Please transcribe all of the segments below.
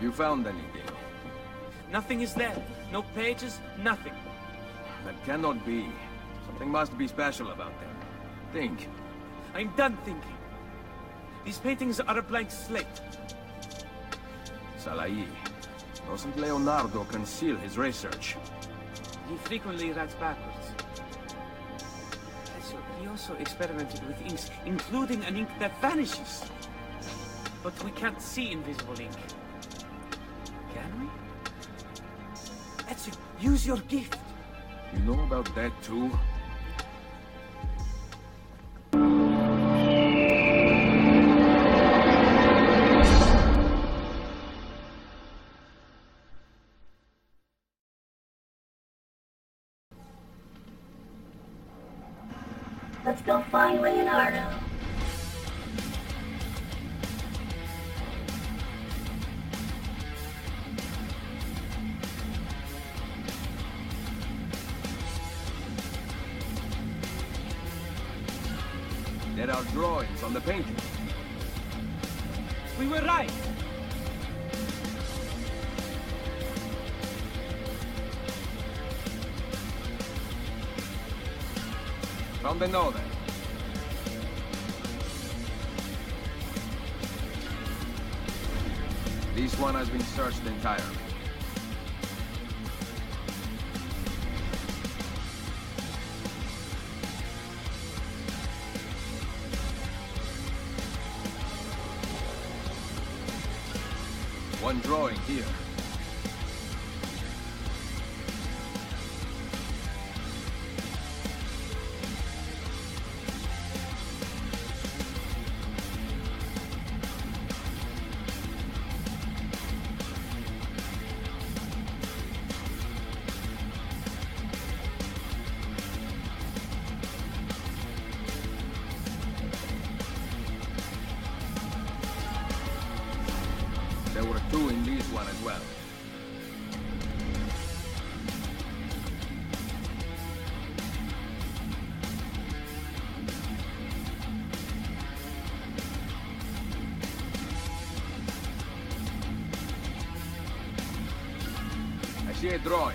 You found anything? Nothing is there. No pages, nothing. That cannot be. Something must be special about them. Think. I'm done thinking. These paintings are a blank slate. Salai, doesn't Leonardo conceal his research? He frequently writes backwards. He also experimented with inks, including an ink that vanishes. But we can't see invisible ink. Can we? Ezio, use your gift. You know about that too? Let's go find Leonardo. There are drawings on the painting. We were right! From the northern. This one has been searched entirely. One drawing here. See a drawing.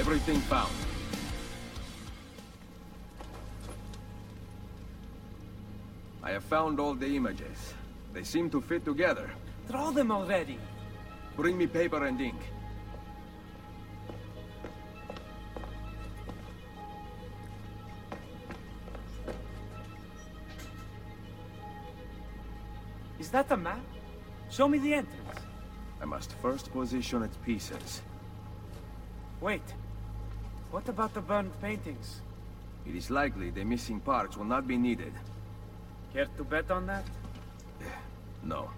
Everything found. I have found all the images. They seem to fit together. Draw them already. Bring me paper and ink. Is that a map? Show me the entrance. I must first position its pieces. Wait. What about the burned paintings? It is likely the missing parts will not be needed. Care to bet on that? No.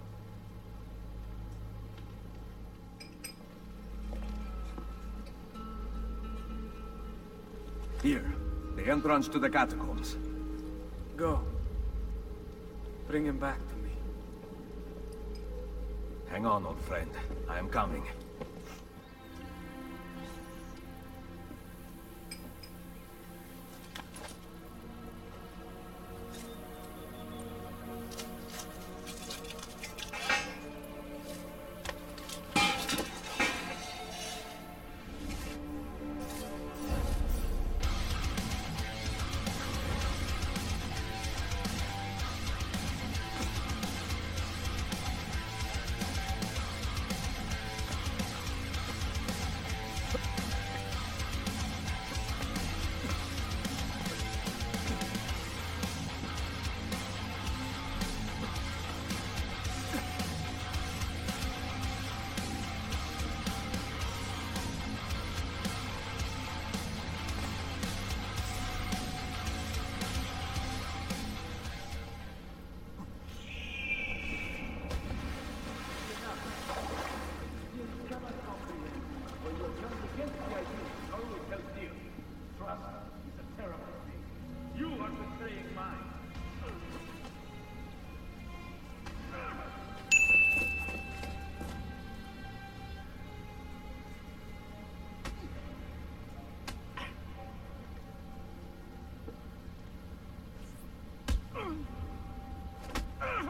Here. The entrance to the catacombs. Go. Bring him back to me. Hang on, old friend. I am coming.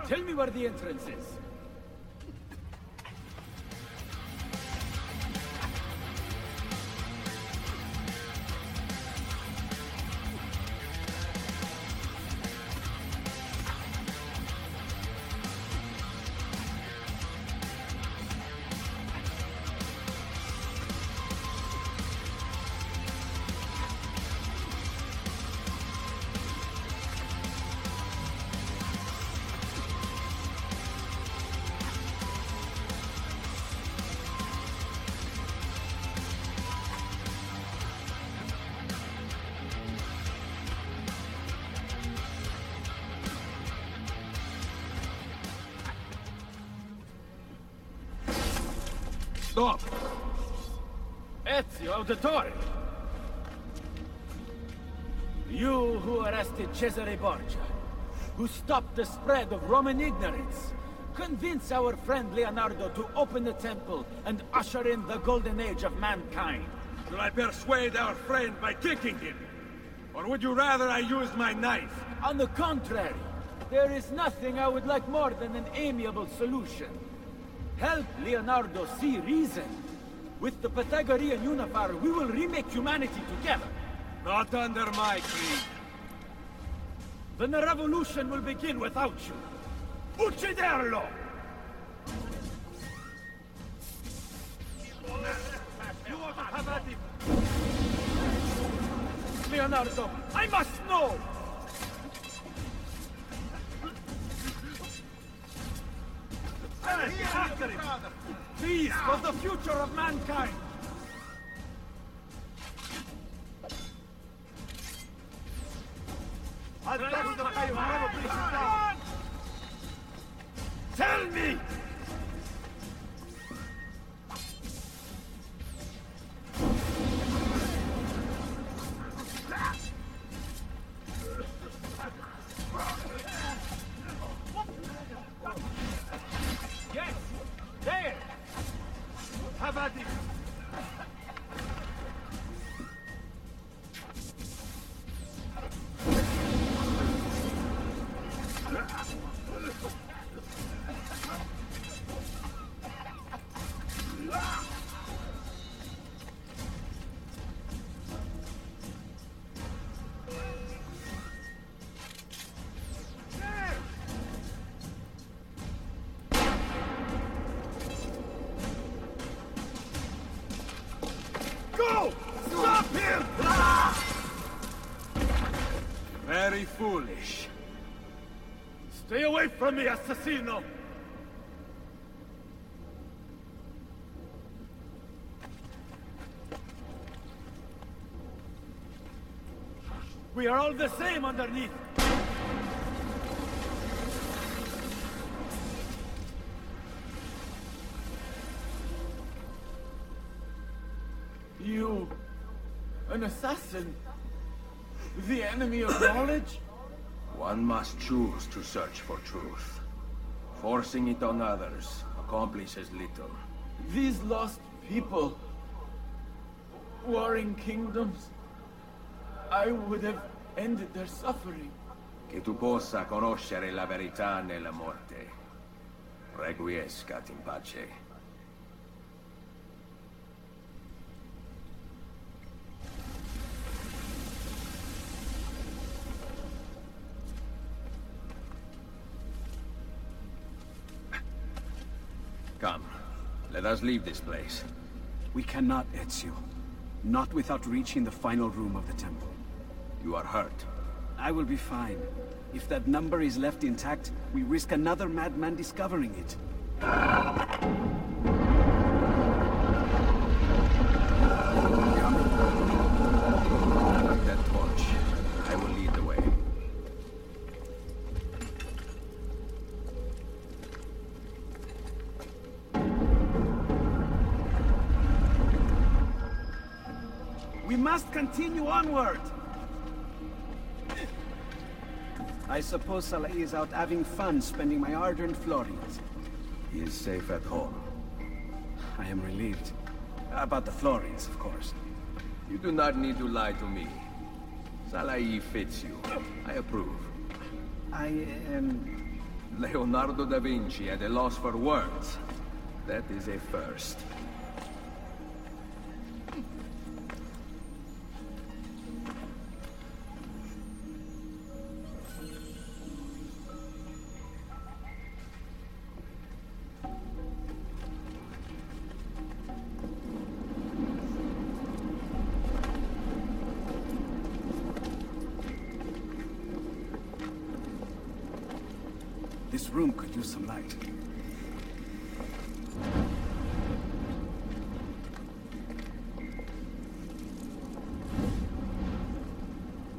Tell me where the entrance is. Stop! Ezio Auditore! You who arrested Cesare Borgia, who stopped the spread of Roman ignorance, convince our friend Leonardo to open the temple and usher in the golden age of mankind. Will I persuade our friend by kicking him? Or would you rather I used my knife? On the contrary, there is nothing I would like more than an amiable solution. Help Leonardo see reason. With the Pythagorean Unifier, we will remake humanity together. Not under my creed. Then the revolution will begin without you. Ucciderlo! Leonardo, I must know! After him. Please, for the future of mankind! Tell me! Very foolish. Stay away from me, assassino! We are all the same underneath. You... an assassin? The enemy of knowledge? One must choose to search for truth. Forcing it on others accomplishes little. These lost people... warring kingdoms... I would have ended their suffering. Che tu possa conoscere la verità nella morte. Requiescat in pace. Come, let us leave this place. We cannot, Ezio. Not without reaching the final room of the temple. You are hurt. I will be fine. If that number is left intact, we risk another madman discovering it. Take that torch. I will lead the way. Must continue onward! I suppose Salai is out having fun spending my ardent florins. He is safe at home. I am relieved. About the florins, of course. You do not need to lie to me. Salai fits you. I approve. I am... Leonardo da Vinci at a loss for words. That is a first. This room could use some light.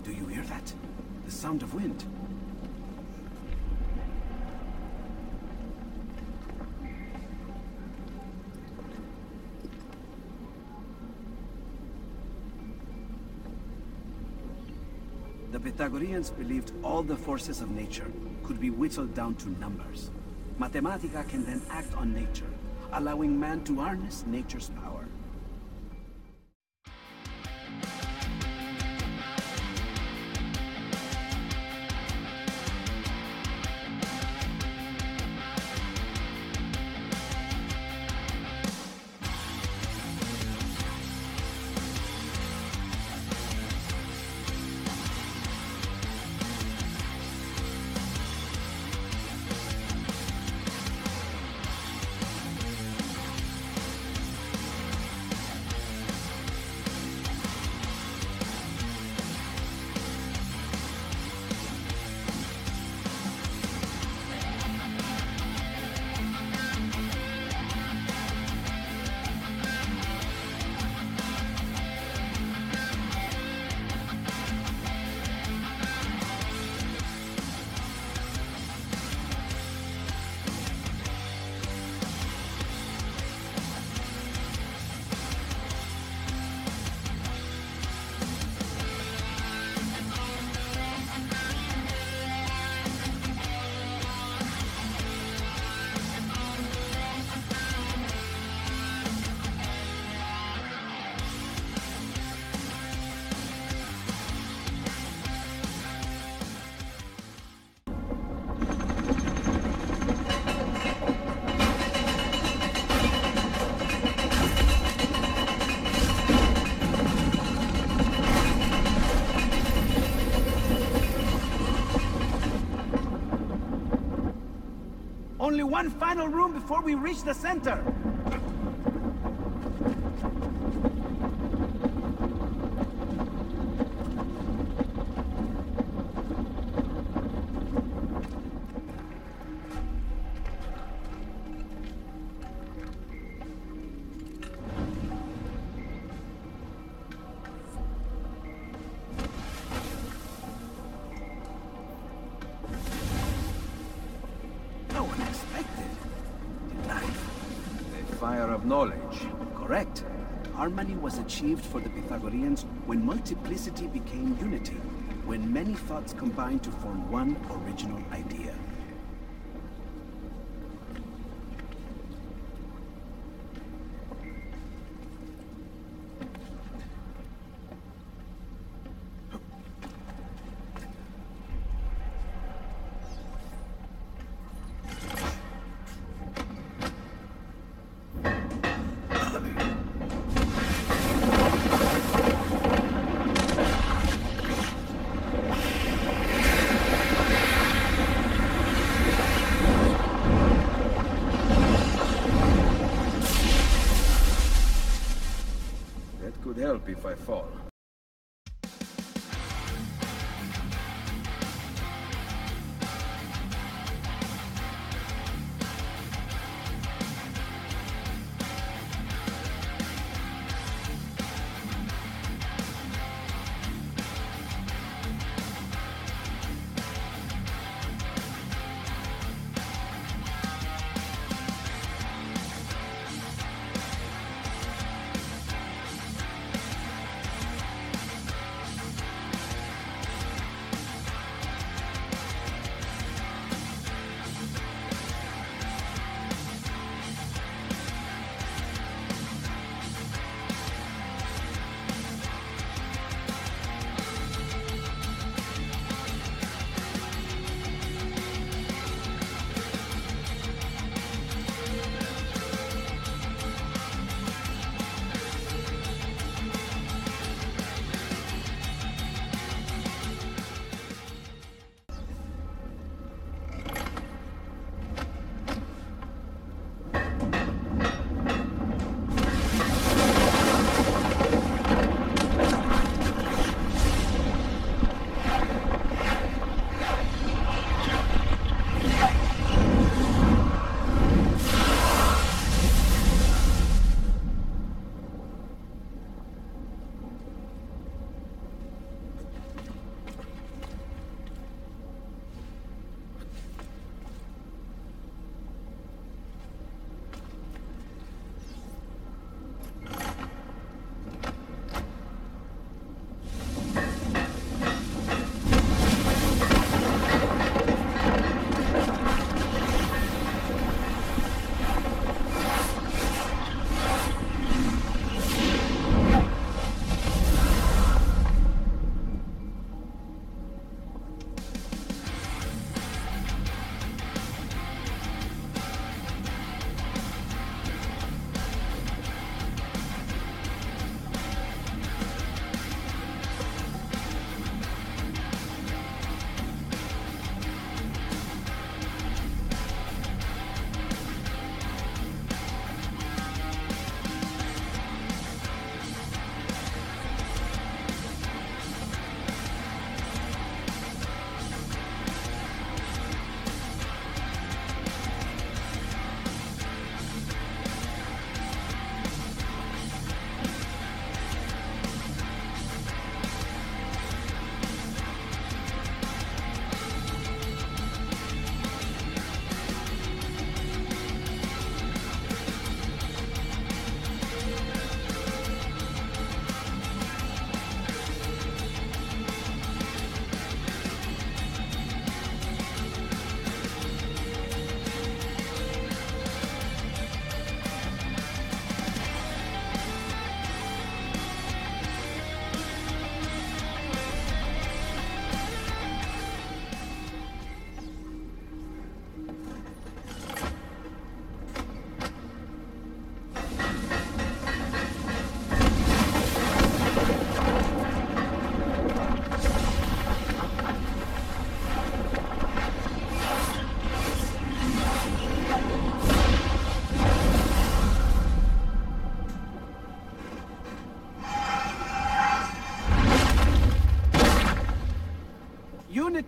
Do you hear that? The sound of wind. The Pythagoreans believed all the forces of nature could be whittled down to numbers. Mathematica can then act on nature, allowing man to harness nature's power. Only one final room before we reach the center! Knowledge. Correct. Harmony was achieved for the Pythagoreans when multiplicity became unity, when many thoughts combined to form one original idea. Help if I fall.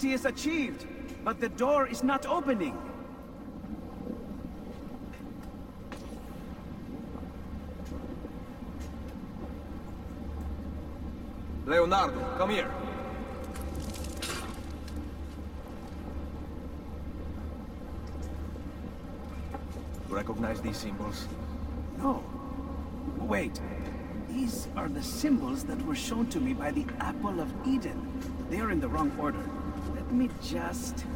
unity is achieved, but the door is not opening. Leonardo, come here. You recognize these symbols? No. Wait. These are the symbols that were shown to me by the Apple of Eden. They are in the wrong order. Let me just...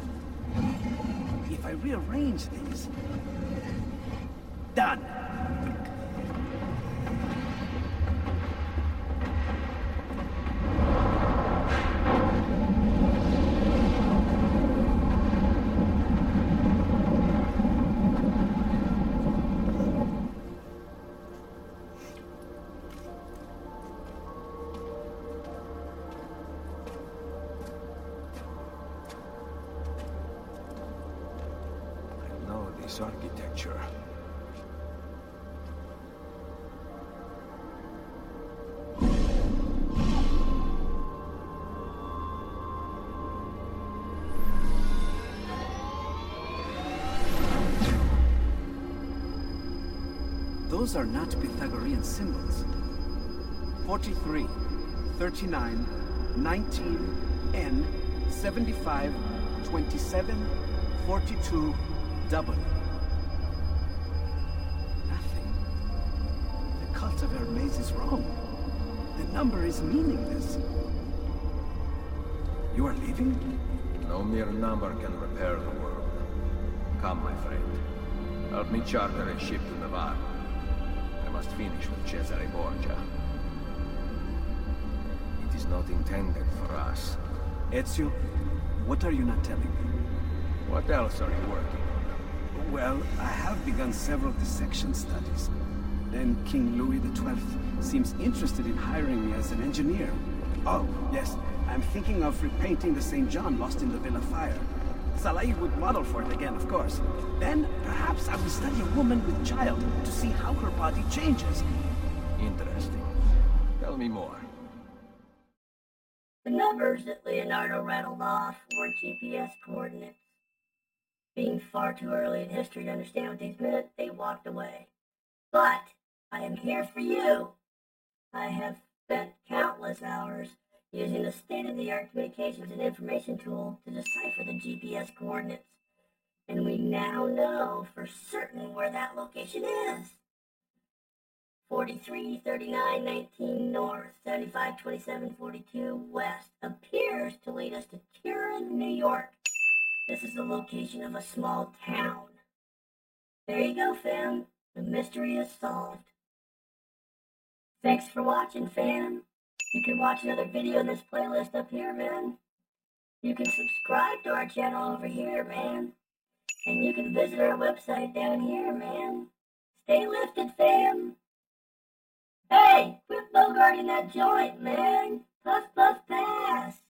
If I rearrange these... Done! Architecture. Those are not Pythagorean symbols. 43, 39, 19, N, 75, 27, 42, double. Of Hermes is wrong. The number is meaningless. You are leaving? No mere number can repair the world. Come, my friend. Help me charter a ship to Navarre. I must finish with Cesare Borgia. It is not intended for us. Ezio, what are you not telling me? What else are you working on? Well, I have begun several dissection studies. Then King Louis the Twelfth seems interested in hiring me as an engineer. Oh, yes, I'm thinking of repainting the Saint John lost in the Villa Fire. Salai would model for it again, of course. Then, perhaps I will study a woman with child to see how her body changes. Interesting. Tell me more. The numbers that Leonardo rattled off were GPS coordinates. Being far too early in history to understand what these meant, they walked away. But I am here for you. I have spent countless hours using a state-of-the-art communications and information tool to decipher the GPS coordinates. And we now know for certain where that location is. 43, 39, 19 north, 75, 27, 42 west appears to lead us to Turin, New York. This is the location of a small town. There you go, fam. The mystery is solved. Thanks for watching, fam. You can watch another video in this playlist up here, man. You can subscribe to our channel over here, man. And you can visit our website down here, man. Stay lifted, fam. Hey, quit bogarting that joint, man. Puff, puff, pass.